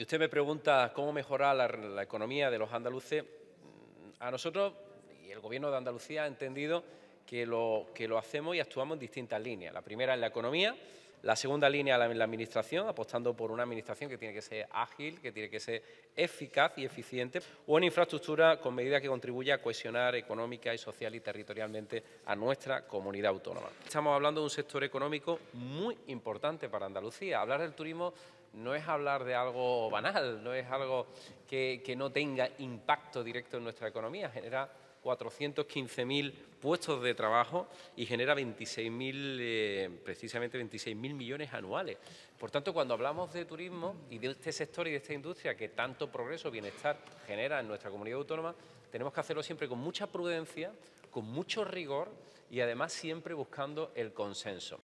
Y usted me pregunta cómo mejorar la economía de los andaluces. A nosotros, y el Gobierno de Andalucía ha entendido que lo hacemos y actuamos en distintas líneas. La primera es la economía, la segunda línea es la administración, apostando por una administración que tiene que ser ágil, que tiene que ser eficaz y eficiente, o en infraestructura con medidas que contribuyan a cohesionar económica y social y territorialmente a nuestra comunidad autónoma. Estamos hablando de un sector económico muy importante para Andalucía. Hablar del turismo no es hablar de algo banal, no es algo que no tenga impacto directo en nuestra economía. Genera 415.000 puestos de trabajo y genera 26.000 millones anuales. Por tanto, cuando hablamos de turismo y de este sector y de esta industria que tanto progreso y bienestar genera en nuestra comunidad autónoma, tenemos que hacerlo siempre con mucha prudencia, con mucho rigor y además siempre buscando el consenso.